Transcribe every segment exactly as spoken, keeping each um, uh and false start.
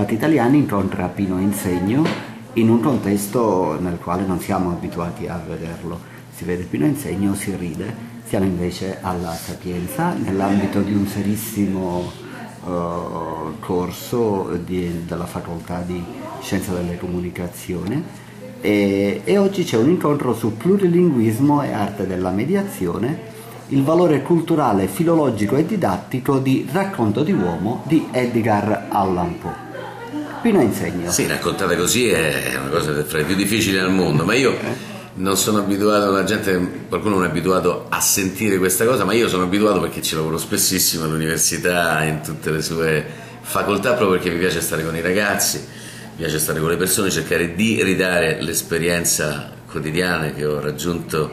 Fattitaliani incontra Pino Insegno in un contesto nel quale non siamo abituati a vederlo. Si vede Pino Insegno, si ride. Siamo invece alla Sapienza, nell'ambito di un serissimo uh, corso di, della Facoltà di Scienza delle Comunicazioni, e, e oggi c'è un incontro su plurilinguismo e arte della mediazione, il valore culturale, filologico e didattico di Il racconto di un uomo di Edgar Allan Poe. Pino Insegno. Sì, raccontata così è una cosa fra le più difficili al mondo, ma io non sono abituato, la gente, qualcuno non è abituato a sentire questa cosa, ma io sono abituato perché ci lavoro spessissimo all'università, in tutte le sue facoltà, proprio perché mi piace stare con i ragazzi, mi piace stare con le persone, cercare di ridare l'esperienza quotidiana che ho raggiunto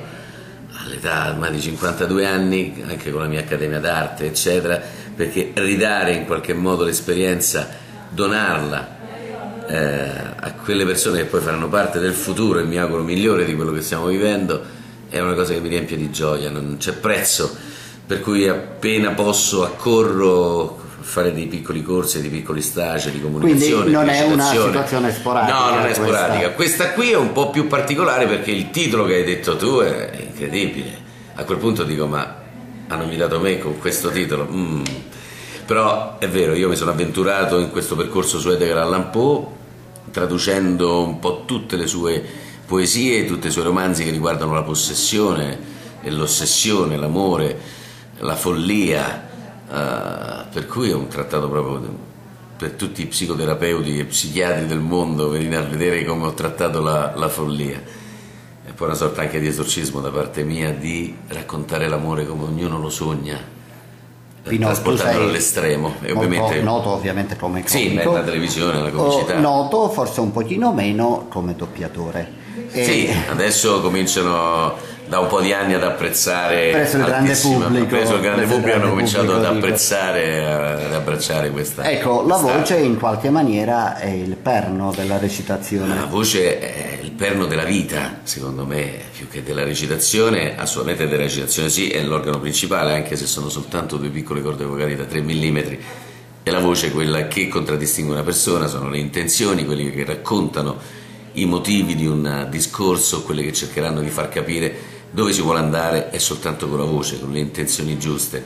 all'età ormai di cinquantadue anni, anche con la mia accademia d'arte eccetera, perché ridare in qualche modo l'esperienza, donarla eh, a quelle persone che poi faranno parte del futuro e mi auguro migliore di quello che stiamo vivendo, è una cosa che mi riempie di gioia, non c'è prezzo, per cui appena posso accorro a fare dei piccoli corsi, dei piccoli stage di comunicazione. Quindi non è una situazione sporadica. No, non è sporadica. Questa qui è un po' più particolare perché il titolo che hai detto tu è incredibile. A quel punto dico, ma hanno invitato me con questo titolo? Mm. Però è vero, io mi sono avventurato in questo percorso su Edgar Allan Poe, traducendo un po' tutte le sue poesie, tutti i suoi romanzi che riguardano la possessione, l'ossessione, l'amore, la follia, uh, per cui è un trattato proprio per tutti i psicoterapeuti e psichiatri del mondo, venire a vedere come ho trattato la, la follia. È poi una sorta anche di esorcismo da parte mia di raccontare l'amore come ognuno lo sogna, Pino, trasportandolo all'estremo. E ovviamente noto ovviamente come comico, sì, la televisione, la comicità, noto forse un pochino meno come doppiatore e... sì, adesso cominciano da un po' di anni ad apprezzare, preso il grande pubblico, preso il grande preso pubblico il grande hanno cominciato pubblico, ad apprezzare, ad abbracciare questa, ecco, questa... la voce in qualche maniera è il perno della recitazione. La voce è il perno della vita, secondo me, più che della recitazione. Assolutamente della recitazione sì, è l'organo principale, anche se sono soltanto due piccole corde vocali da tre millimetri, e la voce è quella che contraddistingue una persona, sono le intenzioni, quelli che raccontano i motivi di un discorso, quelle che cercheranno di far capire dove si vuole andare, è soltanto con la voce, con le intenzioni giuste.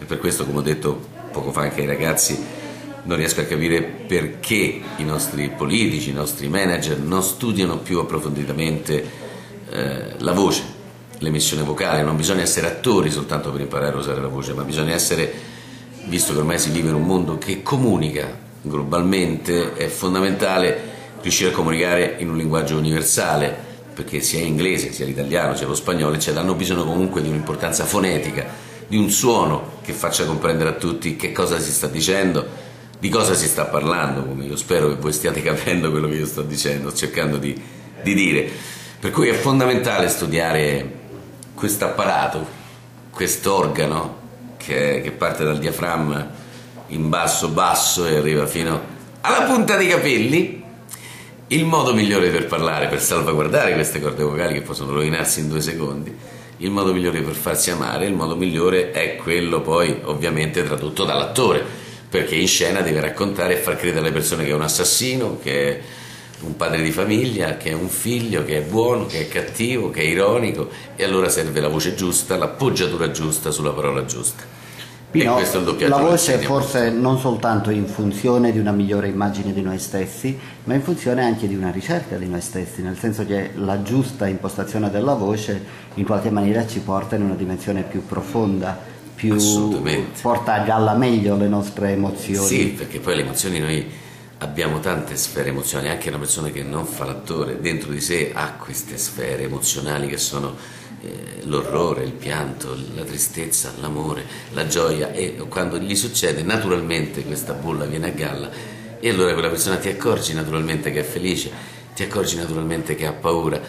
E per questo, come ho detto poco fa anche ai ragazzi, non riesco a capire perché i nostri politici, i nostri manager non studiano più approfonditamente eh, la voce, l'emissione vocale. Non bisogna essere attori soltanto per imparare a usare la voce, ma bisogna essere, visto che ormai si vive in un mondo che comunica globalmente, è fondamentale riuscire a comunicare in un linguaggio universale, perché sia l'inglese, sia l'italiano, sia lo spagnolo, cioè hanno bisogno comunque di un'importanza fonetica, di un suono che faccia comprendere a tutti che cosa si sta dicendo, di cosa si sta parlando, come io spero che voi stiate capendo quello che io sto dicendo, cercando di, di dire. Per cui è fondamentale studiare questo apparato, quest'organo che, che parte dal diaframma in basso basso e arriva fino alla punta dei capelli. Il modo migliore per parlare, per salvaguardare queste corde vocali che possono rovinarsi in due secondi, il modo migliore per farsi amare, il modo migliore è quello poi ovviamente tradotto dall'attore, perché in scena deve raccontare e far credere alle persone che è un assassino, che è un padre di famiglia, che è un figlio, che è buono, che è cattivo, che è ironico, e allora serve la voce giusta, l'appoggiatura giusta sulla parola giusta. Pino, la voce è forse non soltanto in funzione di una migliore immagine di noi stessi, ma in funzione anche di una ricerca di noi stessi, nel senso che la giusta impostazione della voce in qualche maniera ci porta in una dimensione più profonda, più porta a galla meglio le nostre emozioni. Sì, perché poi le emozioni, noi abbiamo tante sfere emozionali, anche una persona che non fa l'attore dentro di sé ha queste sfere emozionali che sono l'orrore, il pianto, la tristezza, l'amore, la gioia, e quando gli succede naturalmente questa bolla viene a galla, e allora quella persona, ti accorgi naturalmente che è felice, ti accorgi naturalmente che ha paura.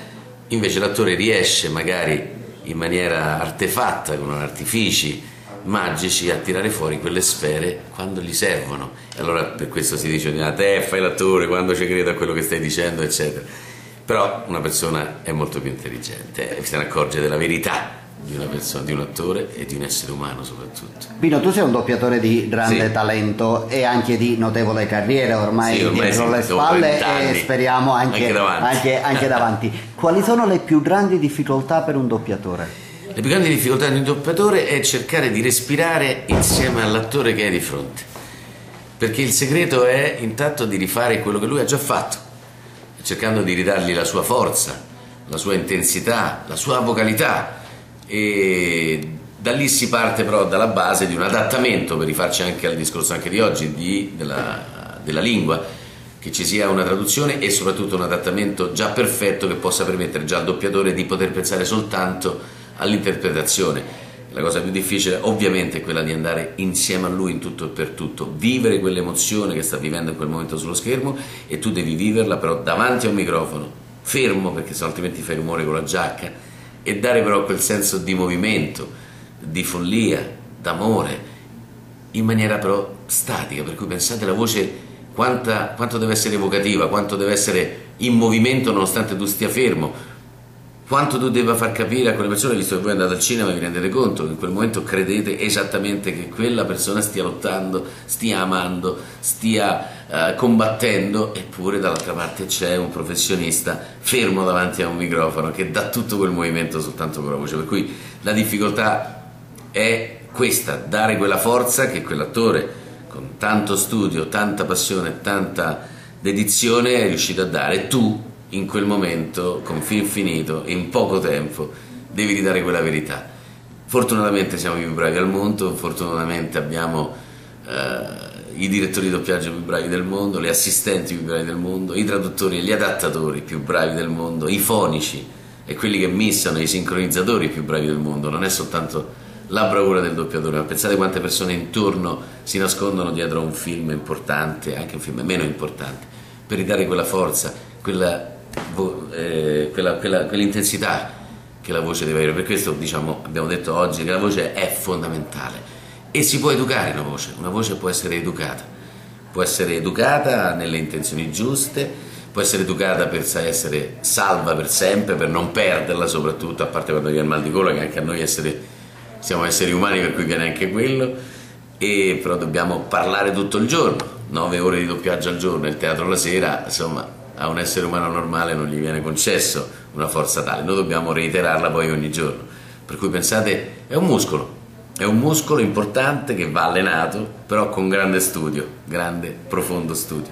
Invece l'attore riesce magari in maniera artefatta, con artifici magici, a tirare fuori quelle sfere quando gli servono, e allora per questo si dice: ah, te fai l'attore quando ci credi a quello che stai dicendo eccetera. Però una persona è molto più intelligente, se ne accorge della verità di una persona, di un attore e di un essere umano soprattutto. Pino, tu sei un doppiatore di grande sì. talento e anche di notevole carriera ormai, sì, ormai dietro le spalle e speriamo anche, anche, davanti. Anche, anche davanti. Quali sono le più grandi difficoltà per un doppiatore? Le più grandi difficoltà di un doppiatore è cercare di respirare insieme all'attore che hai di fronte, perché il segreto è intanto di rifare quello che lui ha già fatto, cercando di ridargli la sua forza, la sua intensità, la sua vocalità, e da lì si parte però dalla base di un adattamento, per rifarci anche al discorso anche di oggi di, della, della lingua, che ci sia una traduzione e soprattutto un adattamento già perfetto che possa permettere già al doppiatore di poter pensare soltanto all'interpretazione. La cosa più difficile ovviamente è quella di andare insieme a lui in tutto e per tutto, vivere quell'emozione che sta vivendo in quel momento sullo schermo, e tu devi viverla però davanti a un microfono, fermo, perché se altrimenti fai rumore con la giacca, e dare però quel senso di movimento, di follia, d'amore, in maniera però statica, per cui pensate la voce quanta, quanto deve essere evocativa, quanto deve essere in movimento nonostante tu stia fermo, quanto tu debba far capire a quelle persone, visto che voi andate al cinema e vi rendete conto che in quel momento credete esattamente che quella persona stia lottando, stia amando, stia eh, combattendo, eppure dall'altra parte c'è un professionista fermo davanti a un microfono che dà tutto quel movimento soltanto con la voce, per cui la difficoltà è questa, dare quella forza che quell'attore con tanto studio, tanta passione, tanta dedizione è riuscito a dare, tu in quel momento, con film finito, in poco tempo, devi ridare quella verità. Fortunatamente siamo i più bravi al mondo, fortunatamente abbiamo eh, i direttori di doppiaggio più bravi del mondo, le assistenti più bravi del mondo, i traduttori e gli adattatori più bravi del mondo, i fonici e quelli che missano, i sincronizzatori più bravi del mondo. Non è soltanto la bravura del doppiatore, ma pensate quante persone intorno si nascondono dietro a un film importante, anche un film meno importante, per ridare quella forza, quella Eh, quella, quella, quell'intensità che la voce deve avere. Per questo diciamo, abbiamo detto oggi che la voce è fondamentale e si può educare una voce, una voce può essere educata, può essere educata nelle intenzioni giuste, può essere educata per essere salva per sempre, per non perderla soprattutto, a parte quando viene il mal di gola, che anche a noi essere, siamo esseri umani per cui viene anche quello, e però dobbiamo parlare tutto il giorno, nove ore di doppiaggio al giorno e il teatro la sera, insomma a un essere umano normale non gli viene concesso una forza tale, noi dobbiamo reiterarla poi ogni giorno, per cui pensate è un muscolo, è un muscolo importante che va allenato però con grande studio, grande profondo studio.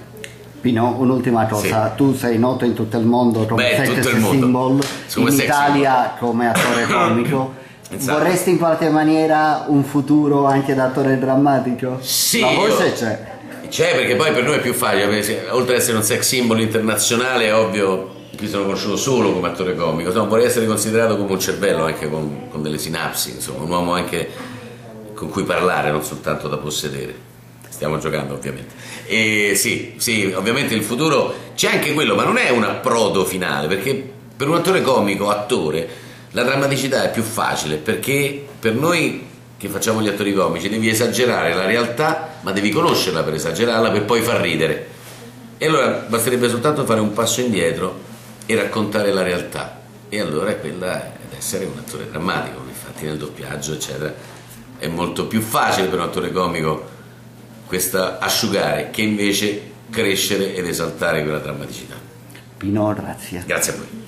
Pino, un'ultima cosa, sì. Tu sei noto in tutto il mondo come Beh, sex symbol, come in sex Italia symbol. Come attore comico, esatto. Vorresti in qualche maniera un futuro anche da attore drammatico? Sì, la voce io... c'è. C'è, perché poi per noi è più facile, oltre ad essere un sex symbol internazionale, è ovvio, qui sono conosciuto solo come attore comico, insomma, vorrei essere considerato come un cervello, anche con, con delle sinapsi, insomma, un uomo anche con cui parlare, non soltanto da possedere. Stiamo giocando ovviamente. E sì, sì, ovviamente il futuro c'è anche quello, ma non è un approdo finale, perché per un attore comico, attore, la drammaticità è più facile, perché per noi che facciamo gli attori comici devi esagerare la realtà, ma devi conoscerla per esagerarla, per poi far ridere, e allora basterebbe soltanto fare un passo indietro e raccontare la realtà, e allora quella è essere un attore drammatico. Infatti nel doppiaggio eccetera è molto più facile per un attore comico questa asciugare che invece crescere ed esaltare quella drammaticità. Pino, grazie. Grazie a voi.